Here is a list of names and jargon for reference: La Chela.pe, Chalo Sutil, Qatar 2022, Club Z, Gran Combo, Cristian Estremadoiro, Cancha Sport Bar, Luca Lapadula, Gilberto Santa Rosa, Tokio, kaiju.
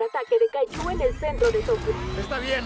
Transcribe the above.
Ataque de kaiju en el centro de Tokio. Está bien.